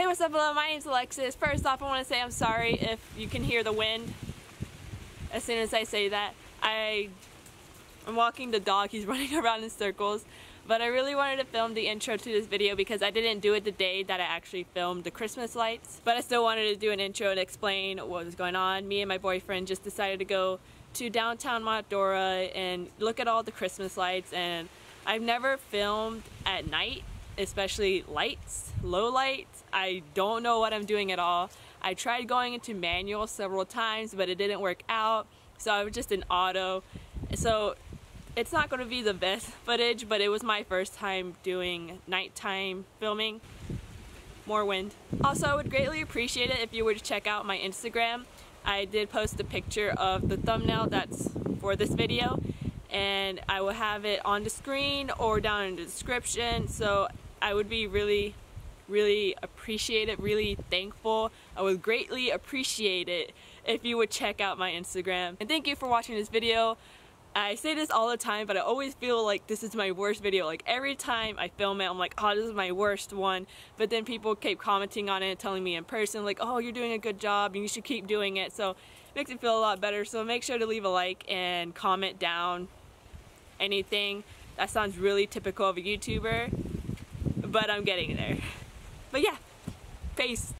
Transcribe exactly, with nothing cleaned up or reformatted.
Hey, what's up, hello, my name's Alexis. First off, I want to say I'm sorry if you can hear the wind. As soon as I say that, I, I'm walking the dog, he's running around in circles. But I really wanted to film the intro to this video because I didn't do it the day that I actually filmed the Christmas lights. But I still wanted to do an intro and explain what was going on. Me and my boyfriend just decided to go to downtown Mount Dora and look at all the Christmas lights, and I've never filmed at night, especially lights, low lights. I don't know what I'm doing at all. I tried going into manual several times, but it didn't work out, so I was just in auto. So it's not going to be the best footage, but it was my first time doing nighttime filming. More wind. Also, I would greatly appreciate it if you were to check out my Instagram. I did post a picture of the thumbnail that's for this video, and I will have it on the screen or down in the description. So I would be really, really appreciative, really thankful. I would greatly appreciate it if you would check out my Instagram. And thank you for watching this video. I say this all the time, but I always feel like this is my worst video. Like every time I film it, I'm like, oh, this is my worst one. But then people keep commenting on it, telling me in person, like, oh, you're doing a good job and you should keep doing it. So it makes it feel a lot better. So make sure to leave a like and comment down anything. That sounds really typical of a YouTuber, but I'm getting there. But yeah, peace.